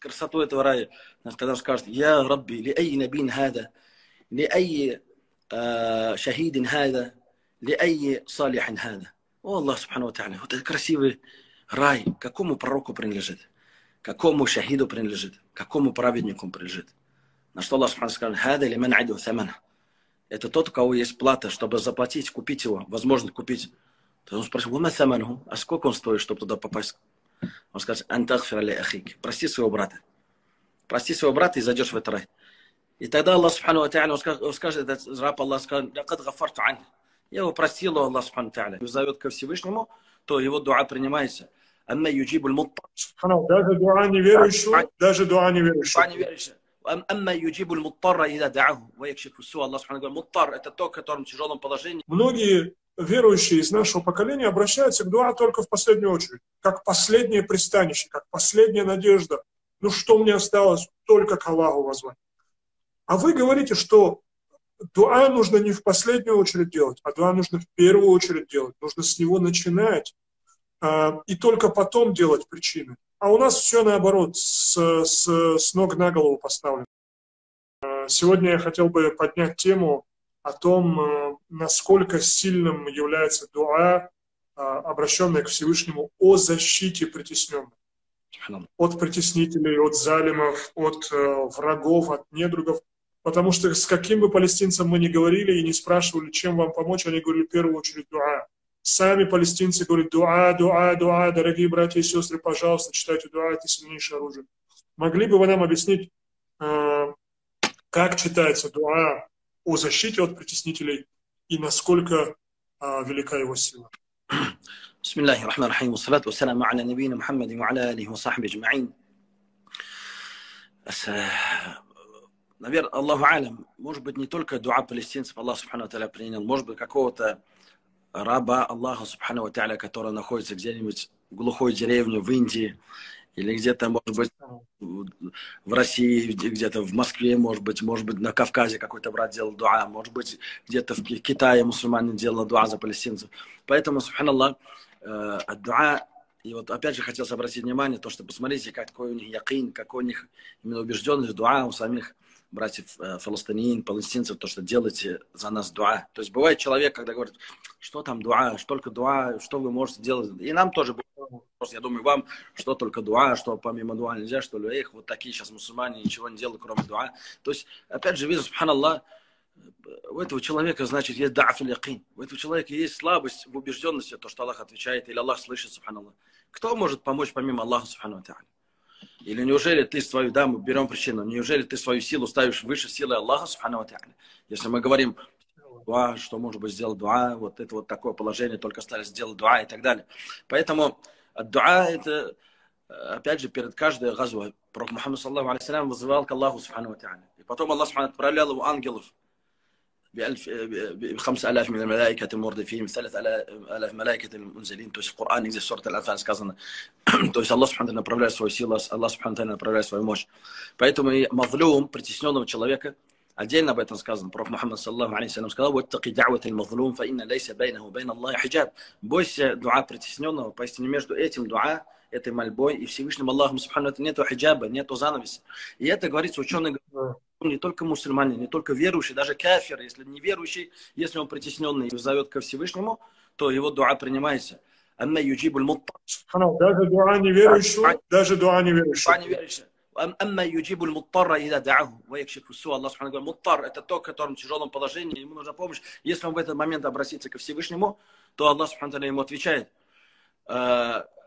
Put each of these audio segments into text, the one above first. красоту этого рая. Когда он скажет: «Я Рабби, ли ай набин хада, ли ай шахидин хада, ли ай салихин хада». О, Аллах Субхану ва Тааля, вот этот красивый рай, какому пророку принадлежит? Какому шахиду принадлежит? Какому праведнику принадлежит? На что Аллах Субхану сказал: «Хада ли ман айду самана». Это тот, у кого есть плата, чтобы заплатить, купить его, возможность купить. То он спросил: а сколько он стоит, чтобы туда попасть? Он скажет: прости своего брата. Прости своего брата и зайдешь в этот рай. И тогда Аллах Субхану ва Тааля, он скажет, этот раб Аллах скажет: я его простил, Аллах Субхану ва Тааля. Зовет ко Всевышнему, то его дуа принимается. Даже дуа неверующего, это тот, который в тяжелом положении. Многие верующие из нашего поколения обращаются к дуа только в последнюю очередь, как последнее пристанище, как последняя надежда. Ну что мне осталось? Только к Аллаху воззвать. А вы говорите, что дуа нужно не в последнюю очередь делать, а дуа нужно в первую очередь делать. Нужно с него начинать и только потом делать причины. А у нас все наоборот, с ног на голову поставлено. Сегодня я хотел бы поднять тему о том, насколько сильным является дуа, обращенная к Всевышнему, о защите притесненных. От притеснителей, от залимов, от врагов, от недругов. Потому что с каким бы палестинцем мы ни говорили и не спрашивали, чем вам помочь, они говорили в первую очередь дуа. Сами палестинцы говорят: дуа, дуа, дуа, дорогие братья и сестры, пожалуйста, читайте дуа, это сильнейшее оружие. Могли бы вы нам объяснить, как читается дуа о защите от притеснителей и насколько велика его сила? Бисмиллахи рахмани рахим, والصلاة والسلام على نبينا محمد وعلى آله وصحبه أجمعين. Наверное, Аллаху алям, может быть, не только дуа палестинцев Аллах Субхану ва Тааля принял, может быть, какого-то раба Аллаха Субхану ва Тааля, который находится где-нибудь в глухой деревне в Индии, или где-то, может быть, в России, где-то в Москве, может быть, на Кавказе какой-то брат делал дуа, может быть, где-то в Китае мусульмане делали дуа за палестинцев. Поэтому, субханаллах, дуа, и вот опять же хотелось обратить внимание, то, что посмотрите, какой у них якин, какой у них именно убежденность в дуа у самих братьев палестинцев, то, что делаете за нас дуа. То есть бывает человек, когда говорит: что там дуа, что только дуа, что вы можете делать. И нам тоже бывает, я думаю, вам, что только дуа, что помимо дуа нельзя, что ли, вот такие сейчас мусульмане ничего не делают, кроме дуа. То есть, опять же, видно, субханаллах, у этого человека, значит, есть дааф аль-якин. У этого человека есть слабость в убежденности, то, что Аллах отвечает, или Аллах слышит, субханаллах. Кто может помочь помимо Аллаха, субхану ва тааля? Или неужели ты свою, да, мы берем причину, неужели ты свою силу ставишь выше силы Аллаха, субхану ва тааля? Если мы говорим, дуа, что может быть сделал дуа, вот это вот такое положение, только стали сделать дуа и так далее. Поэтому дуа это, опять же, перед каждой газвой пророк Мухаммад саллаллаху алейхи ва саллям вызывал к Аллаху, субхану ва тааля. И потом Аллах субхану отправлял его ангелов. ب5000 من الملائكة المردفين، 3000 ملائكة المنزلين. То есть в Коране, где сурат Аль-Анфаль сказано, то есть Аллах Субхану направляет свою силу, Аллах Субхану направляет свою мощь. Поэтому мазлум, притесненного человека, отдельно об этом сказано. Пророк Мухаммад саллаллаху алейхи ва саллям сказал: «Ваттаки да'ват аль-мазлум, фа инна лейса бейнаху бейна Аллахи хиджаб». Бойся дуа притесненного, поистине между этим дуа, этой мольбой и Всевышним Аллахом Субхану нету хиджаба, нету занавеса. И это говорится ученые. Не только мусульмане, не только верующие, даже кафир, если неверующий, если он притесненный и зовет ко Всевышнему, то его дуа принимается. Даже дуа неверующего, это тот, который в тяжелом положении, ему нужна помощь. Если он в этот момент обратится ко Всевышнему, то Аллах Субхану ва Тааля ему отвечает.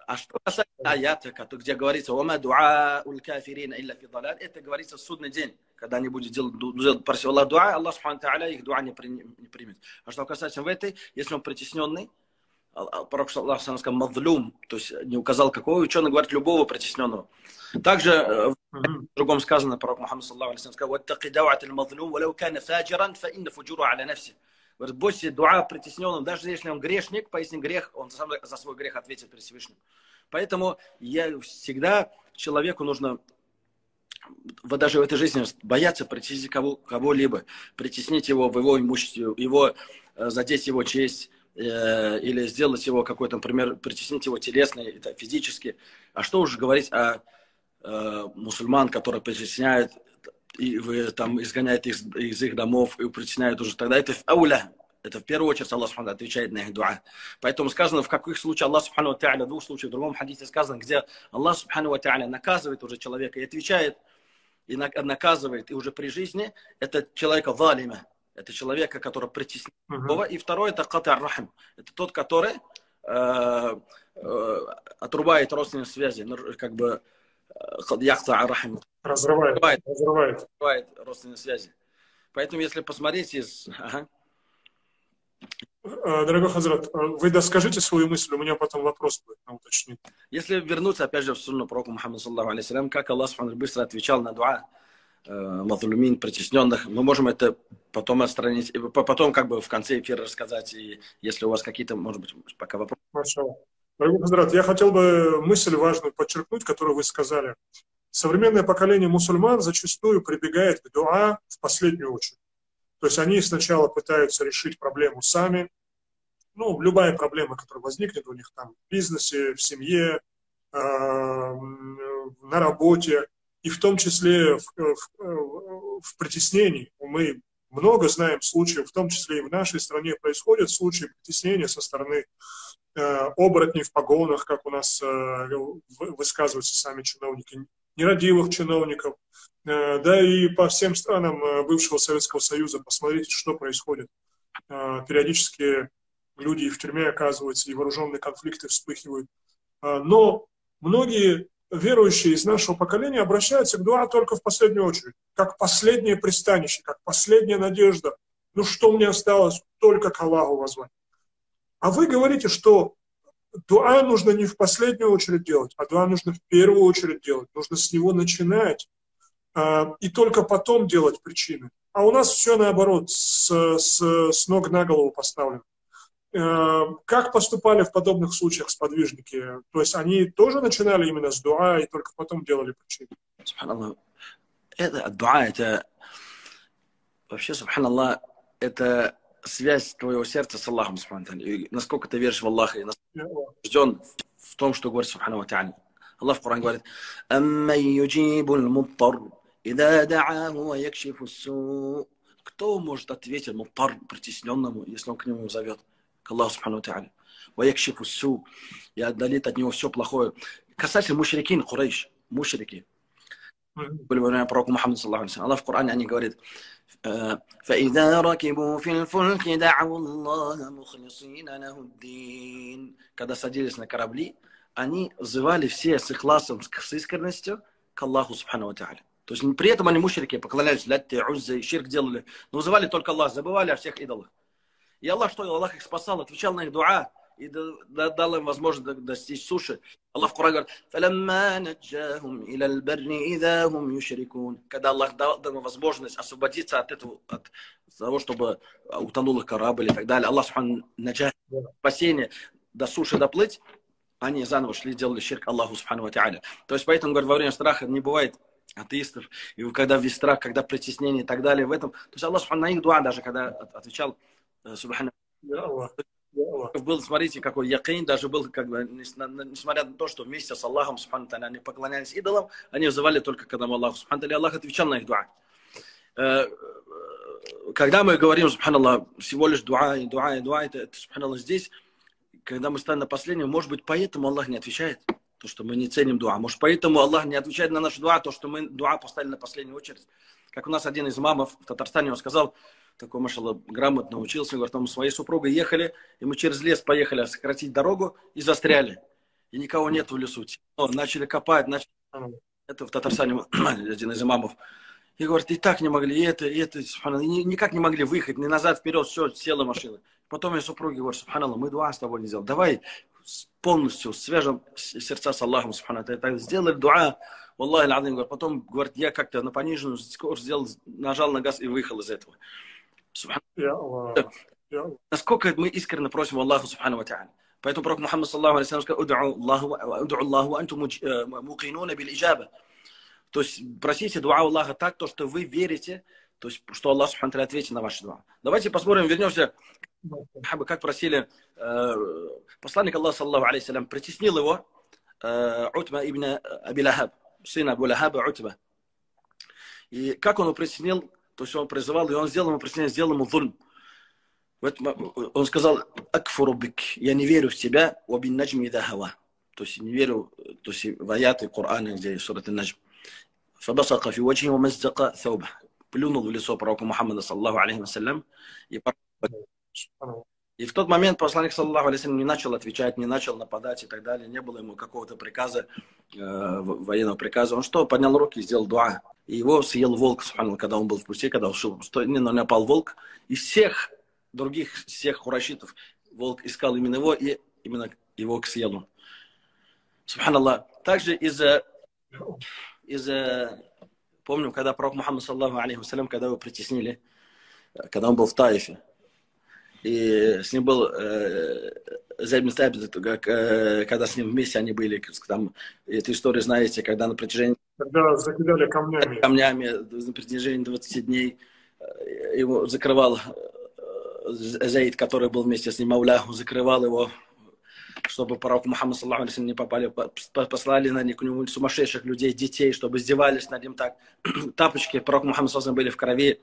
А что касается аята, где говорится, это говорится в судный день, когда они будут делать просить Аллаха дуа, Аллах Субхану ва Тааля их дуа не примет. А что касается в этой, если он притесненный, пророк саллаллаху алейхи ва саллям сказал мазлум, то есть не указал какого, ученый говорит любого притесненного. Также в другом сказано, пророк Мухаммад саллаллаху алейхи ва саллям сказал: «Ваттаки дауат аль-мазлум, валау кана фаджиран, фа инна фуджура аля нафси». Бойся дуа притесненным, даже если он грешник, поистине грех, он сам за свой грех ответит перед Всевышним. Поэтому всегда человеку нужно, вот даже в этой жизни, бояться притеснить кого-либо, притеснить его в его имуществе, его, задеть его честь, или сделать его какой-то, например, притеснить его телесно, физически. А что уж говорить о мусульман, которые притесняют и там изгоняют их из их домов и притесняют уже тогда, это ауля. Это в первую очередь Аллах Субхану отвечает на их дуа. Поэтому сказано, в каких случаях Аллах Субхану Тааля, в двух случаях, в другом хадисе сказано, где Аллах Субхану Тааля наказывает уже человека и отвечает, и наказывает, и уже при жизни, это человека валима, это человека, который притесняет другого. И второй это катар рахим, это тот, который отрубает родственные связи, как бы разрывает родственные связи. Поэтому, если посмотреть из... Дорогой Хазрат, вы доскажите свою мысль, у меня потом вопрос будет на уточнение. Если вернуться опять же в сунну пророка Мухаммада, саллаллаху алейхи ва саллям, как Аллах Субхану быстро отвечал на дуа мазлумин, притесненных, мы можем это потом отстранить, потом как бы в конце эфира рассказать, и если у вас какие-то, может быть, пока вопросы. Хорошо. Дорогой Хазрат, я хотел бы мысль важную подчеркнуть, которую вы сказали. Современное поколение мусульман зачастую прибегает к дуа в последнюю очередь. То есть они сначала пытаются решить проблему сами, ну, любая проблема, которая возникнет у них там в бизнесе, в семье, на работе, и в том числе в притеснении. Мы много знаем случаев, в том числе и в нашей стране происходят случаи притеснения со стороны оборотней в погонах, как у нас высказываются сами чиновники, нерадивых чиновников, да и по всем странам бывшего Советского Союза. Посмотрите, что происходит. Периодически люди в тюрьме оказываются, и вооруженные конфликты вспыхивают. Но многие верующие из нашего поколения обращаются к дуа только в последнюю очередь, как последнее пристанище, как последняя надежда. Ну что мне осталось? Только к Аллаху воззвать. А вы говорите, что дуа нужно не в последнюю очередь делать, а дуа нужно в первую очередь делать. Нужно с него начинать и только потом делать причины. А у нас все наоборот, с ног на голову поставлено. Как поступали в подобных случаях сподвижники? То есть они тоже начинали именно с дуа и только потом делали причины? Субханаллах. Это дуа, это вообще, субханаллах, это связь твоего сердца с Аллахом, и насколько ты веришь в Аллаха, и насколько ты убежден в том, что говорит Субхану Тааля. Аллах в Коране говорит: кто может ответить муттар, притесненному, если он к нему зовет, к Аллаху Субхану Тааля, и отдалит от него все плохое. Касательно мушрикин, Курайш, мушрики, были во время пророка Мухаммада, саллаллаху алейхи ва саллям. Аллах в Коране они говорит: когда садились на корабли, они взывали все с ихласом, с искренностью к Аллаху Субхану ва Тааля. То есть при этом они мушрики поклонялись латте, уззе, ширк делали, но взывали только Аллах, забывали о всех идолах. И Аллах что? Аллах их спасал, отвечал на их дуа и дал им возможность достичь суши. Аллах в Коране говорит: когда Аллах дал им возможность освободиться от этого, от того, чтобы утонул их корабль и так далее, Аллах наджах, спасение, до суши доплыть, они заново шли, делали ширк Аллаху Субхану ва Тааля. То есть поэтому, говорит, во время страха не бывает атеистов, и когда весь страх, когда притеснение и так далее в этом, то есть Аллах на их дуа даже, когда отвечал Субхану ва Тааля, был, смотрите, какой якин даже был, как бы, несмотря на то, что вместе с Аллахом Субхану Тааля они поклонялись идолам, они взывали только к Аллаху Субхану Тааля, Аллах отвечал на их дуа. Когда мы говорим, субханаллах, всего лишь дуа и дуа и дуа, это субханаллах, здесь, когда мы станем на последнем, может быть, поэтому Аллах не отвечает, то, что мы не ценим дуа. Может, поэтому Аллах не отвечает на наш дуа, то, что мы дуа поставили на последнюю очередь. Как у нас один из имамов в Татарстане, он сказал, такой, машалла, грамотно учился, говорит, мы своей супругой ехали, и мы через лес поехали сократить дорогу, и застряли. И никого нет в лесу. Начали копать, начали... Это в Татарстане один из имамов. И говорит, и так не могли, и это, никак не могли выехать, ни назад, вперед, все, села машина. Потом ее супруги говорят: субханаллах, мы дуа с тобой не сделали. Давай полностью свяжем сердца с Аллахом, субханаллах. Сделали дуа, Аллах аль-Азим, говорит. Потом, говорит, я как-то на пониженную скорость сделал, нажал на газ и выехал из этого. Насколько мы искренне просим Аллаху, субхану ва тааля. Поэтому пророк Мухаммад, саллаллаху алейхи ва саллям, сказал: «Уд'у Аллаху, антум мукинуна бил иджаба». То есть просите дуа Аллаха так, то, что вы верите, то есть, что Аллах Субхану Тааля ответит на ваши дуа. Давайте посмотрим, вернемся, как просили посланник Аллаха, саллаллаху алейхи ва саллям, притеснил его Утба ибн Аби Лахаб. сына Абу Лахаба Утба. И как он упразднил, то есть он призывал, и он сделал ему упразднение, сделал ему зульм. Он сказал: «Акфуру бик», я не верю в тебя, «Вабин наджми да хава», то есть не верю, то есть в аяты Корана, где сурат Наджм. «Фабасака фи ваджи ва маздака сауба», плюнул в лицо пророку Мухаммада саллаху алейхи вассалям. И в тот момент посланник саллаху алейхи вассалям не начал отвечать, не начал нападать и так далее, не было ему какого-то приказа, военного приказа. Он что, поднял руки и сделал дуа. И его съел волк, когда он был в пусте, когда ушел, но напал волк. Из всех других, всех хурашитов, волк искал именно его, и именно его съел он. Субханаллах. Также из-за... Помним, когда пророк Мухаммад, саллаху алейхи вассалям, когда его притеснили, когда он был в Таифе, и с ним был Зайд бин Сабит, когда с ним вместе они были, там, эту историю знаете, когда на протяжении... Когда закидали камнями. Камнями на протяжении 20 дней его закрывал Зайд, который был вместе с ним, Мауляху, закрывал его, чтобы пророк Мухаммад, саллаху алейхи вассалям, не попали, послали на него сумасшедших людей, детей, чтобы издевались над ним так. Тапочки пророка Мухаммада, саллаху алейхи вассалям, были в крови.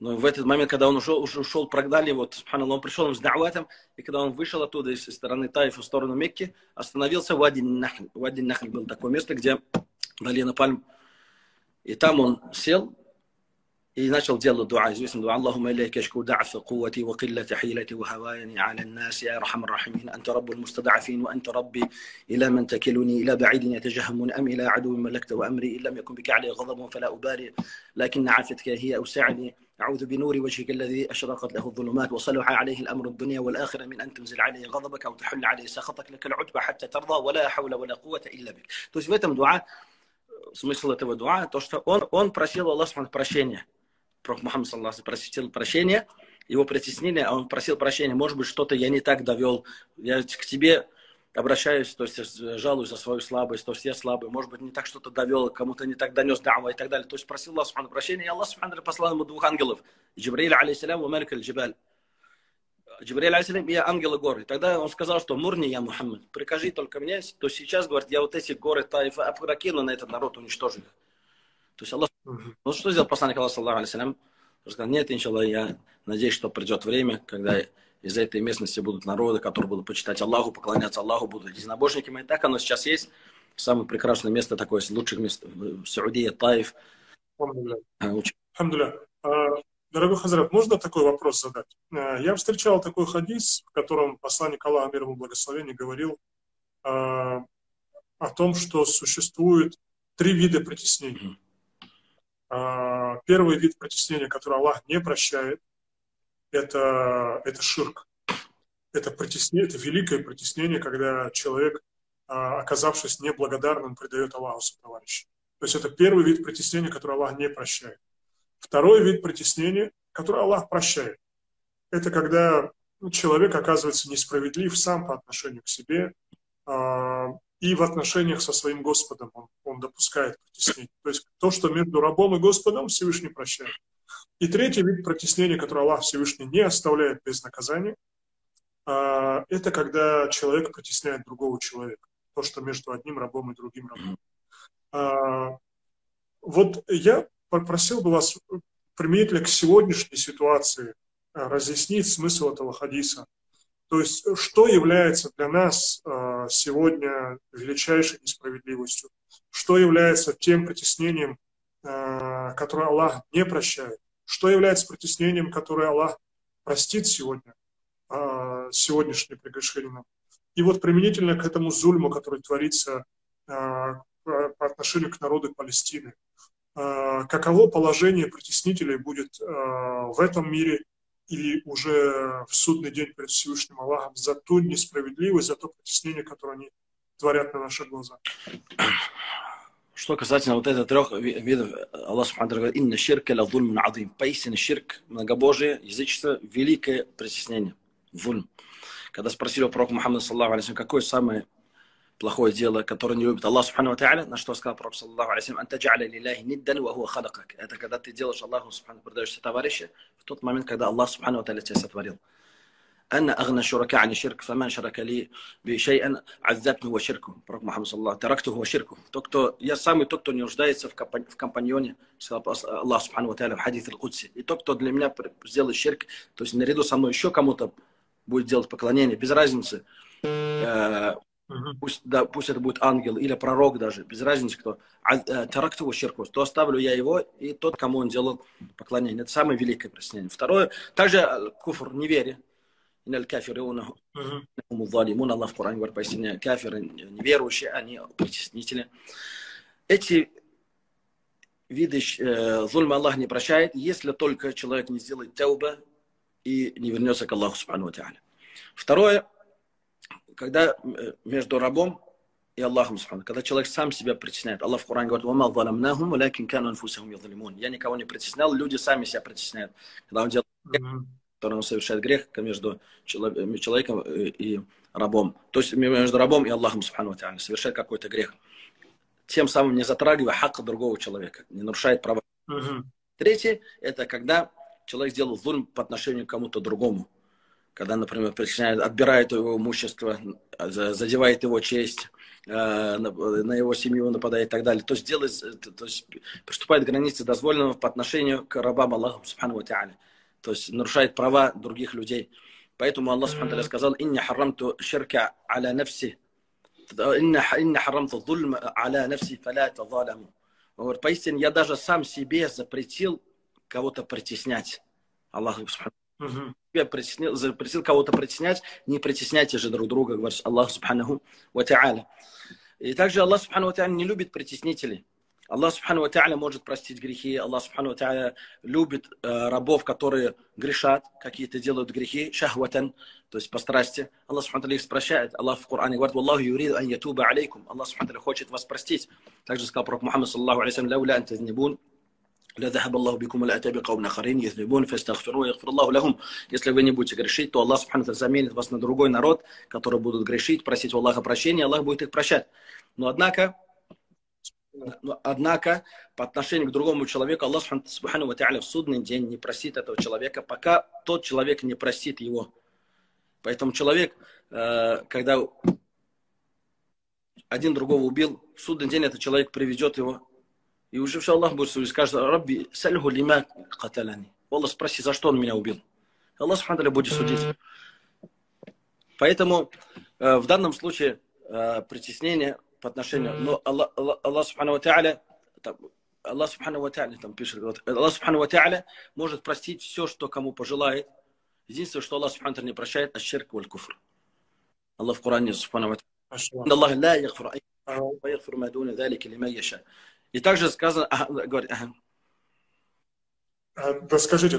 Но в этот момент, когда он ушел, прогнали его, он пришел с да'ватом, и когда он вышел оттуда, из стороны Таифа в сторону Мекки, остановился в Вади-н-Нахль. Вади-н-Нахль было такое место, где долина пальм. И там он сел и начал делать дуа, известный дуа: «Аллахумма илляйка ашку да'фа куввати ва киллата хилати ва хаваяни аля ан-нас, я архамар рахимин, анта раббу мустада'фин, ва анта рабби, иля ман такилуни, иля ба'идин ятажахмун, ам иля адувин малакта ва амри, иллам якун бика алей гадабун, фала убари, лакинна афитка хия ауса'ни. أعوذ بنور وجهك الذي أشرقت له الظلمات وصلح عليه الأمر الدنيا والآخرة من أن تنزل عليه غضبك أو تحل عليه سخطك لك العتبة حتى ترضى ولا حول ولا قوة إلا بك». То есть в этом дуа, смысл этого дуа, то что он просил Аллаха прощения. Пророк Мухаммад саллаллаху алейхи просил прощения, его притеснили, а он просил прощения. Может быть, что-то я не так довел, я к тебе обращаюсь, то есть жалуюсь за свою слабость, то есть я слабый, может быть, не так что-то довел, кому-то не так донес дава и так далее. То есть просил Аллах субхану прощения, и Аллах субхану послал ему двух ангелов: Джибраил алейсалям и Малик аль-Джибаль. Джибраил алейсалям и ангелы горы. Тогда он сказал, что «Мурни я, Мухаммад, прикажи только мне, то сейчас, говорит, я вот эти горы Таифа опрокину на этот народ, уничтожу их». То есть Аллах, ну что сделал посланник Аллаха саллаху алейсалям? Он сказал: «Нет, иншаллах, я надеюсь, что придет время, когда из этой местности будут народы, которые будут почитать Аллаху, поклоняться Аллаху, будут единобожниками». И так оно сейчас есть. Самое прекрасное место, такое из лучших мест в Саудии, Таиф. Алхамдулилля. Дорогой хазрат, можно такой вопрос задать? Я встречал такой хадис, в котором посланник Аллаха, мир ему благословение, говорил о том, что существует три вида притеснений. Первый вид притеснения, который Аллах не прощает, это ширк. Это великое притеснение, когда человек, оказавшись неблагодарным, предает Аллаху сотоварища. То есть это первый вид притеснения, который Аллах не прощает. Второй вид притеснения, который Аллах прощает, это когда человек оказывается несправедлив сам по отношению к себе, и в отношениях со своим Господом он допускает притеснение. То есть то, что между рабом и Господом, Всевышний прощает. И третий вид притеснения, который Аллах Всевышний не оставляет без наказания, это когда человек притесняет другого человека. То, что между одним рабом и другим рабом. Вот я попросил бы вас, применительно к сегодняшней ситуации, разъяснить смысл этого хадиса. То есть что является для нас сегодня величайшей несправедливостью? Что является тем притеснением, которое Аллах не прощает? Что является притеснением, которое Аллах простит сегодня, сегодняшнее прегрешение? И вот применительно к этому зульму, который творится по отношению к народу Палестины. Каково положение притеснителей будет в этом мире и уже в судный день перед Всевышним Аллахом за ту несправедливость, за то притеснение, которое они творят на наши глаза? Что касательно вот этих трех видов, Аллах субхану говорит: «Инна ширка ля зульмун адим». Поистине ширк, многобожие, язычество, великое притеснение, зульм. Когда спросили у пророка Мухаммада, саллаху алейхи вассалям, какое самое плохое дело, которое не любит Аллах субхану тааля, на что сказал пророк, саллаху алейхи вассалям: «Анта джа'аля лиллахи ниддан ва хуа халакак». Это когда ты делаешь Аллаху субхану, предаешься товарищу в тот момент, когда Аллах субхану тааля тебя сотворил. أنا أغنى الشركاء عن الشرك، فمن شرك لي بشيئا عذبته وشركه. Пророк Мухаммад саллаллаху таракту его ширку. Тот, кто не нуждается в компаньоне, сказал Аллах субхану ва тааля в хадисе аль-Кудси. И тот, кто для меня сделает ширк, то есть наряду со мной еще кому-то будет делать поклонение, без разницы. Пусть это будет ангел или пророк даже, без разницы кто. Таракту его ширку, то оставлю я его и тот, кому он делал поклонение. Это самое великое преступление. Второе, также куфр, неверие. Аллах в Коране говорит поясняет, кафиры, неверующие, они притеснители. Эти виды зульма Аллах не прощает, если только человек не сделает тауба и не вернется к Аллаху субхану ва тааля. Второе, когда между рабом и Аллахом субхану, когда человек сам себя притесняет. Аллах в Коране говорит: я никого не притеснял, люди сами себя притесняют. Когда он делает который совершает грех между человеком и рабом. То есть между рабом и Аллахом, субхану ва тааля, совершает какой-то грех. Тем самым не затрагивая хакка другого человека, не нарушает права. Третье, это когда человек сделал зульм по отношению к кому-то другому. Когда, например, отбирает его имущество, задевает его честь, на его семью нападает и так далее. То есть, приступает к границе дозволенного по отношению к рабам Аллаху, субхану ва тааля. То есть нарушает права других людей. Поэтому Аллах субхану ва тааля сказал: «Инна харрамту ширка аля нафси, инна харрамту зульма аля нафси, фаля тазаляму». Он говорит: поистине я даже сам себе запретил кого-то притеснять. Аллах субхану ва тааля запретил кого-то притеснять, не притесняйте же друг друга, говорит Аллах субхану ва тааля. И также Аллах субхану ва тааля не любит притеснителей. Аллах субхану ва тааля может простить грехи, Аллах субхану ва тааля любит рабов, которые грешат, какие-то делают грехи, шахватан, то есть по страсти. Аллах субхану ва тааля их прощает. Аллах в Коране говорит: «Валлаху юриду ан ятуба алейкум». Аллах субхану ва тааля хочет вас простить. Также сказал пророк Мухаммад саллаллаху алейхи ва саллям: «Лауля ан тазнибун, ля захаба Аллаху бикум ля атаби каумна харин язнибун, фастагфиру ягфир Аллаху лахум». Если вы не будете грешить, то Аллах субхану ва тааля заменит вас на другой народ, который будут грешить, просить у Аллаха прощения, Аллах будет их прощать. Однако, по отношению к другому человеку, Аллах субхану ва тааля в судный день не просит этого человека, пока тот человек не просит его. Поэтому человек, когда один другого убил, в судный день этот человек приведет его. И уже все, Аллах будет судить, скажет: «Рабби, сальху лима каталяни». Аллах, спроси, за что он меня убил. Аллах субхану ва тааля будет судить. Поэтому в данном случае притеснение по отношению, но Аллах субхану ва тааля, там пишет, Аллах субхану ва тааля может простить все, что кому пожелает. Единственное, что Аллах субхану ва тааля не прощает, аш-ширк валь куфр. Аллах в Коране субхану ва тааля. И также сказано, говорит, доскажите,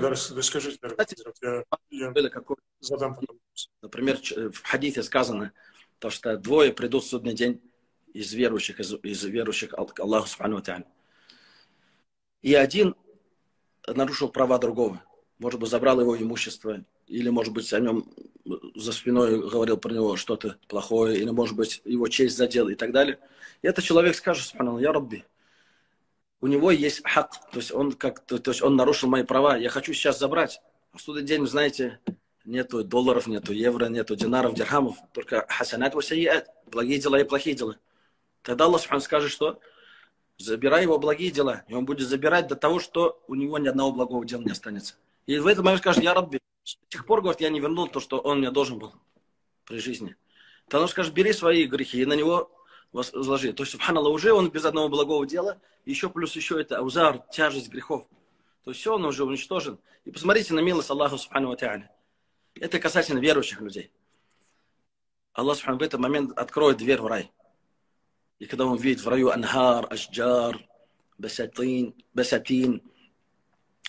я задам потом. Например, в хадите сказано, то, что двое придут в судный день из верующих к Аллаху субхану ва тааля. И один нарушил права другого. Может быть, забрал его имущество, или, может быть, о нем за спиной говорил про него что-то плохое, или, может быть, его честь задел и так далее. И этот человек скажет: субханаллах, я Рабби, у него есть хак, то есть он нарушил мои права, я хочу сейчас забрать. А в судный день, знаете, нету долларов, нету евро, нету динаров, дирхамов, только хасанат ва сайиат, благие дела и плохие дела. Тогда Аллах субхану скажет, что забирай его благие дела, и он будет забирать до того, что у него ни одного благого дела не останется. И в этот момент скажет: я Рабби, с тех пор, говорит, я не вернул то, что он мне должен был при жизни. Тогда он скажет: бери свои грехи и на него возложи. То есть, субханаллах, уже он без одного благого дела, еще плюс еще это аузар, тяжесть грехов. То есть все, он уже уничтожен. И посмотрите на милость Аллаха субхану ва тааля. Это касательно верующих людей. Аллах субхану в этот момент откроет дверь в рай. И когда он видит в раю анхар, ашджар, басатин,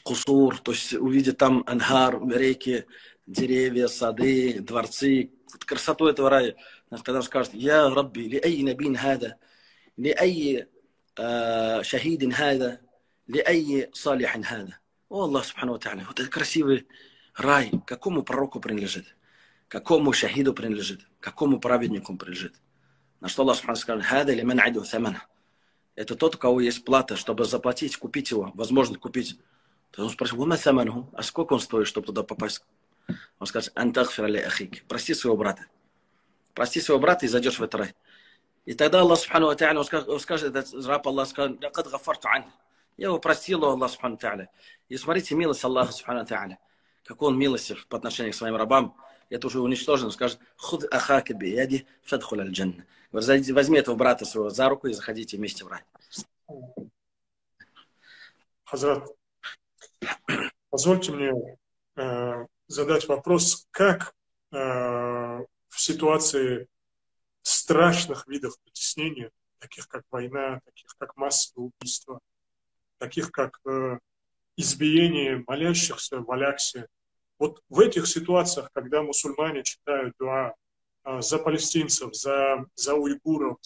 кусур, то есть увидит там анхар, реки, деревья, сады, дворцы, красоту этого рая, когда он скажет: «Я Рабби, ли ай набин хада, ли ай шахидин хада, ли ай салихин хада». О, Аллах субхану ва тааля, вот этот красивый рай какому пророку принадлежит? Какому шахиду принадлежит? Какому праведнику принадлежит? На что Аллах субхану скажет: «Хада ли ман айду самана». Это тот, у кого есть плата, чтобы заплатить, купить его, возможно купить. То он спрашивает: «Ума саману», а сколько он стоит, чтобы туда попасть? Он скажет: «Антагфир ли ахик». Прости своего брата. Прости своего брата и зайдешь в этот рай. И тогда Аллах Субхану ва Тааля скажет, этот раб Аллах скажет: «Лакад гафарту ан». Я его простил, Аллах Субхану ва Тааля. И смотрите, милость Аллаха Субхану ва Тааля. Какой он милостив по отношению к своим рабам. Это уже уничтожено. Он скажет: «Худ ахака би яди фадхуль аль-джанна». Возьми этого брата своего за руку и заходите вместе в рай. Хазрат, позвольте мне задать вопрос, как в ситуации страшных видов притеснения, таких как война, таких как массовое убийство, таких как избиение молящихся в Аляксе, вот в этих ситуациях, когда мусульмане читают дуа за палестинцев, за уйгуров,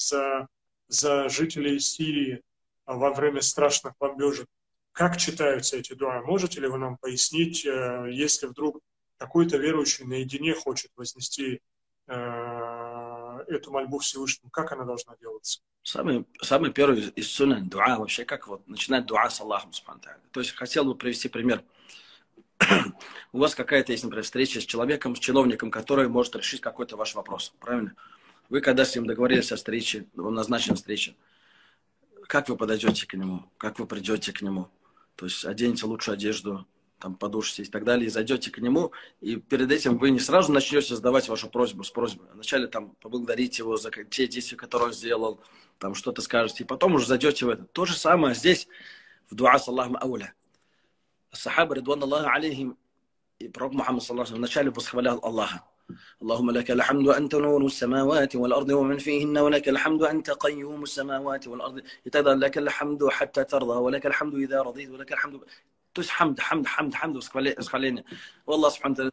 за жителей Сирии во время страшных бомбежек, как читаются эти дуа? Можете ли вы нам пояснить, если вдруг какой-то верующий наедине хочет вознести эту мольбу Всевышнему, как она должна делаться? Самый первый из сунн дуа вообще, как вот начинать дуа с Аллахом Субхану ва Тааля. То есть хотел бы привести пример. У вас какая-то есть, например, встреча с человеком, с чиновником, который может решить какой-то ваш вопрос, правильно? Вы когда с ним договорились о встрече, он назначен встрече, как вы подойдете к нему, как вы придете к нему? То есть оденьте лучшую одежду, там, подушитесь и так далее, и зайдете к нему, и перед этим вы не сразу начнете задавать вашу просьбу с просьбой. Вначале там поблагодарите его за те действия, которые он сделал, там что-то скажете, и потом уже зайдете в это. То же самое здесь в дуа с Аллахом ауля. Сахаба, ридуан Аллаху алейхим, и пророк Мухаммад саллаллаху алейхи ва саллям вначале восхвалял Аллаха. اللهم لك الحمد أنت نور السماوات والأرض ومن فيهن ولك الحمد أنت قيوم السماوات والأرض يتدل لك الحمد حتى ترضى ولك الحمد إذا رضيت ولك الحمد تس حمد حمد حمد حمد وسخلينا والله سبحانه وتعالى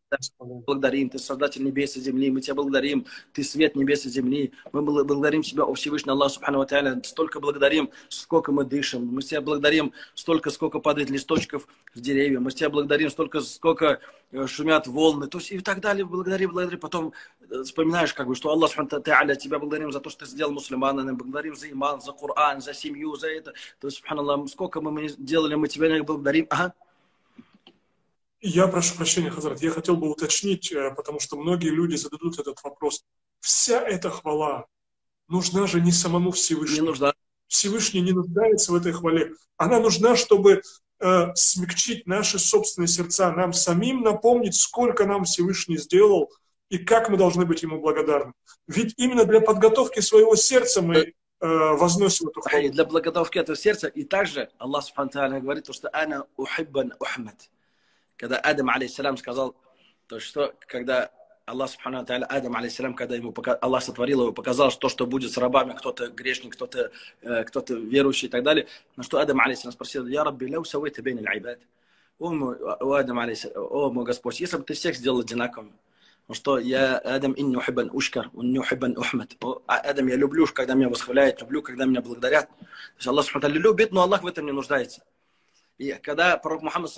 благодарим ты создатель небес и земли мы тебя благодарим ты свет небес и земли мы благодарим тебя о Всевышний Аллах Субхану ва Тааля столько благодарим сколько мы дышим мы тебя благодарим столько сколько падает листочков в деревья мы тебя благодарим столько сколько шумят волны, то есть и так далее, благодарим, потом вспоминаешь, как бы, что Аллах, тебя благодарим за то, что ты сделал мусульманами, благодарим за иман, за Коран, за семью, за это, то есть, субханаллах, сколько мы делали, мы тебя благодарим, ага. Я прошу прощения, Хазрат, я хотел бы уточнить, потому что многие люди зададут этот вопрос, вся эта хвала нужна же не самому Всевышнему, не нужна. Всевышний не нуждается в этой хвале, она нужна, чтобы смягчить наши собственные сердца, нам самим напомнить, сколько нам Всевышний сделал и как мы должны быть Ему благодарны. Ведь именно для подготовки своего сердца мы возносим эту хвалу. Для подготовки этого сердца. И также Аллах Субхану ва Тааля говорит, что «Ана ухиббан ухмад». Когда Адам, алейхиссалям, сказал, то что, когда Аллах Субхану ва Тааля, Адам, алейхиссалям, когда ему Аллах сотворил его, показал, что будет с рабами, кто-то грешник, кто-то верующий и так далее. На что Адам, алейхиссалям, спросил: «Я Рабби, ляу савайта бейна аль-айбад». «О, Адам, алейхиссалям, о, мой Господь, если бы ты всех сделал одинаковым». Ну что, я, Адам, инни ухиббан ушкар, инни ухиббан ухмад. Адам, я люблю, когда меня восхваляют, люблю, когда меня благодарят. То есть Аллах Субхану ва Тааля любит, но Аллах в этом не нуждается. И когда пророк Мухаммад,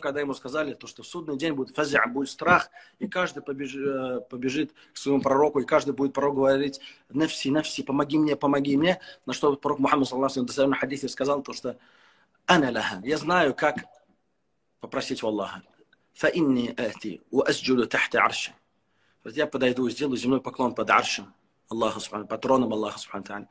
когда ему сказали, то, что в судный день будет фазиа, будет страх, и каждый побежит к своему пророку, и каждый будет пророку говорить: «Нафси, нафси, помоги мне, помоги мне». На что пророк Мухаммад на хадисе сказал, то, что «Ана лаха», я знаю, как попросить у Аллаха. «Фаинни ати, уасджуду тахта арши». Я подойду и сделаю земной поклон под аршем Аллаху Субхану, патроном Аллаха Субхану Тааля.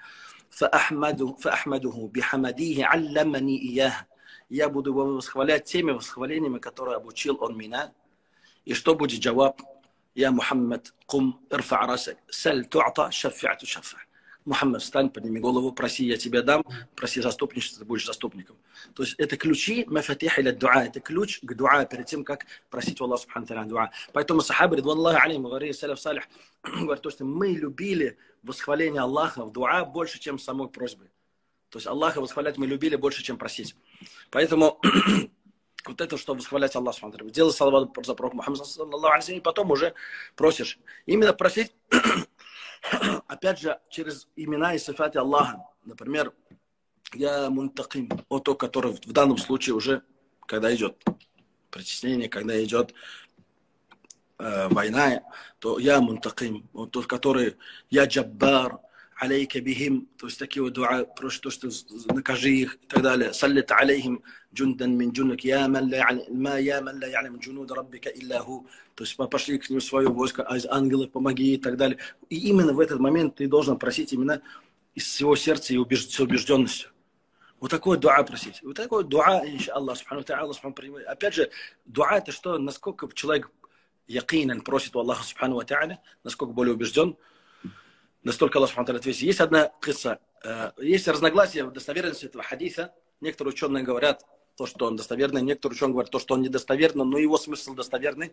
«Фаахмадуху бихамадихи алламани ияха». Я буду его восхвалять теми восхвалениями, которые обучил он меня. И что будет джаваб? Я Мухаммад, кум, ирфа арасак, саль туата, шаффи'а ту шаффа. Мухаммад, встань, подними голову, проси, я тебе дам, проси заступничество, ты будешь заступником. То есть это ключи, мафатих или дуа, это ключ к дуа, перед тем, как просить у Аллаха Субхану ва Тааля дуа. Поэтому сахаба, ридуан Аллаху алейхим, говорили, саляф салих, говорят, что мы любили восхваление Аллаха в дуа больше, чем самой просьбы. То есть Аллаха восхвалять мы любили больше, чем просить. Поэтому вот это, что восхвалять Аллаха Субхану ва Тааля, делай салават за пророка Мухаммада саллаллаху алейхи ва саллям, и потом уже просишь. Именно просить, опять же, через имена и сифаты Аллаха. Например, я мунтаким, вот то, который в данном случае уже, когда идет притеснение, когда идет война, то я мунтаким, вот тот, который я джаббар, алейка бихим, то есть такие вот дуа, проще то, что накажи их и так далее. Саллит алейхим джундан мин джунук, я ман ла я'лам джунуд раббика илляху. То есть пошли к нему свое войско, а из ангелов помоги и так далее. И именно в этот момент ты должен просить именно из всего сердца и с убежденностью. Вот такое дуа просить. Вот такое дуа, иншаллах, субхану та'аллах, опять же, дуа это что, насколько человек якинен просит у Аллаха, субхану ва та'аля, насколько более убежден, настолько Аллах, субхану та'аля, ответит. Есть одна кисса, есть разногласия в достоверности этого хадиса. Некоторые ученые говорят то, что он достоверный, некоторые ученые говорят то, что он недостоверный, но его смысл достоверный.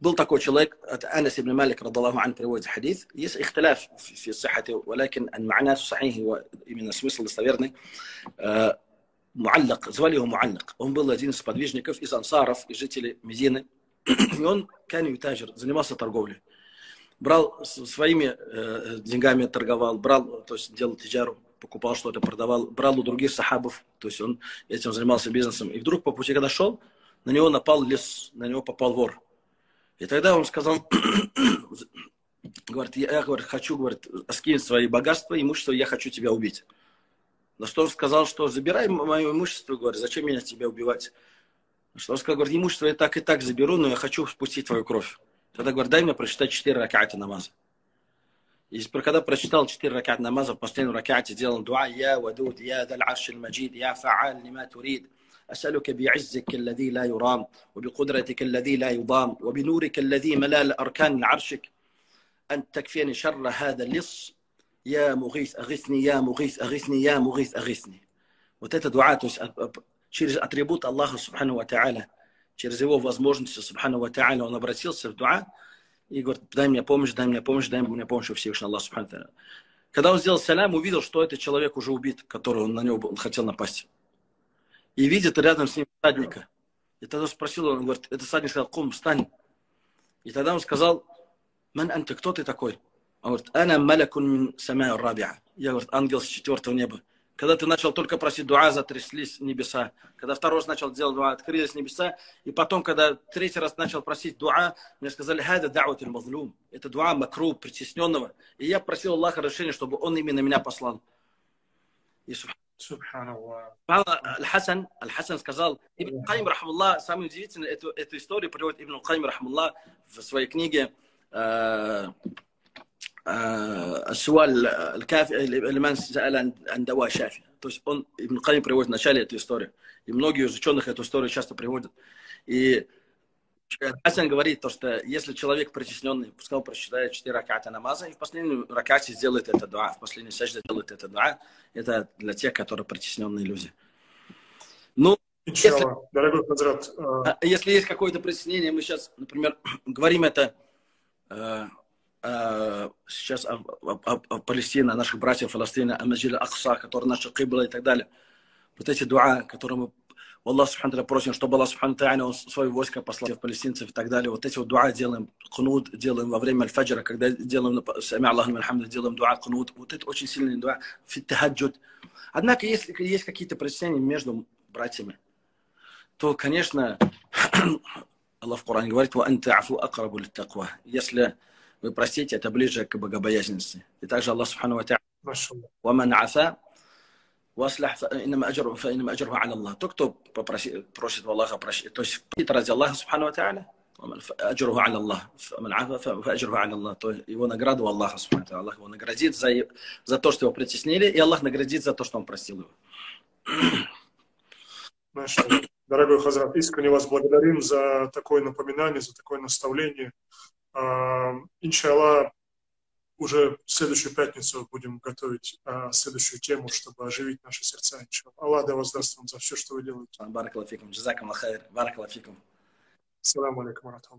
Был такой человек, Анас ибн Малик, радаллаху ан, приводит хадис. Есть ихтиляф в сихате, валякин ан-ма'на сахих, именно смысл достоверный. Муаллак, звали его Муаллак. Он был один из подвижников, из ансаров, из жителей Медины. И он, кани таджир, занимался торговлей. Брал своими деньгами, торговал, брал, то есть делал тиджару, покупал что-то, продавал, брал у других сахабов, то есть он этим занимался бизнесом. И вдруг по пути, когда шел, на него напал лис, на него попал вор. И тогда он сказал, говорит, я хочу, говорит, скинь свои богатства, имущество, я хочу тебя убить. На что он сказал, что забирай мое имущество, говорит, зачем меня тебя убивать? На что он сказал, говорит, имущество я так и так заберу, но я хочу спустить твою кровь. Тогда, говорит, дай мне прочитать 4 рак'ата намаза. И когда прочитал 4 рак'ата намаза, в последнем рак'ате делал дуа, я вадуд, я даль аршил маджид, я фа'аль лима турид. أسألك بعزك الذي لا يرام وبقدرتك الذي لا يضام وبنورك الذي ملأ أركان عرشك أن تكفيني شر هذا اللص يا مغيث أغثني يا مغيث أغثني يا مغيث أغثني. Вот это дуа, то есть через атрибут Аллаха субхану ва та'аля, через его возможности субхану ва та'аля, он обратился в дуа и говорит, дай мне помощь, дай мне помощь, дай мне помощь, Всевышний Аллах субхану ва та'аля. Когда он сделал салям, увидел, что этот человек уже убит, который он на него хотел напасть. И видит рядом с ним всадника. И тогда спросил он, говорит, этот всадник сказал, кум, встань. И тогда он сказал, ман анты, кто ты такой? Он говорит, ана малякун мин самая рабиа. Я, говорит, ангел с 4-го неба. Когда ты начал только просить дуа, затряслись небеса. Когда второй раз начал делать дуа, открылись небеса. И потом, когда третий раз начал просить дуа, мне сказали, хада да'ватуль мазлум. Это дуа макруб, притесненного. И я просил Аллаха решения, чтобы он именно меня послал. И субханаллах. Аль-Хасан сказал, Ибн Кайм, рахмаллах, самое удивительное, эту историю приводит Ибн Кайм, рахмаллах, в своей книге «Суаль аль-Кафи аль-Ман са'аля ан дава шафи». То есть он, Ибн Кайм, приводит в начале эту историю. И многие из ученых эту историю часто приводят. И Аль-Хасан говорит, то, что если человек притесненный, пускай он прочитает 4 раката намаза, и в последнем ракате сделает это дуа, в последней сажде делает это дуа, это для тех, которые притесненные люди. Ну, если, дорогой Хазрат, если есть какое-то притеснение, мы сейчас, например, говорим это сейчас о Палестине, о наших братьях Палестине, о Маджиле Ахса, который наша Кибла и так далее. Вот эти дуа, которые мы Аллах субхану та'аля просим, чтобы Аллах субхану та'аля свое войско послал в палестинцев и так далее. Вот эти вот дуа делаем, кунут делаем во время аль-фаджра, когда делаем сами Аллаху аль-хамду, делаем дуа кунут. Вот это очень сильный дуа фит-тахаджуд. Однако, если есть какие-то противоречия между братьями, то, конечно, Аллах в Коране говорит, «Ва анта афу акрабу лит-таква». Если вы простите, это ближе к богобоязненности. И также Аллах субхану та'аля «Ва ман афа». Тот, кто просит Аллаха прощения, то есть ради Аллаха субхану ва та'аля, его награду Аллаха субхану ва та'аля. Аллах его наградит за то, что его притеснили, и Аллах наградит за то, что он простил его. Дорогой Хазрат, искренне вас благодарим за такое напоминание, за такое наставление. Иншаллах, уже в следующую пятницу будем готовить следующую тему, чтобы оживить наши сердца. Аллах да воздаст вам за все, что вы делаете. Баракаллаху фикум. Джазакаллаху хайр. Баракаллаху фикум. Саламу алейкум.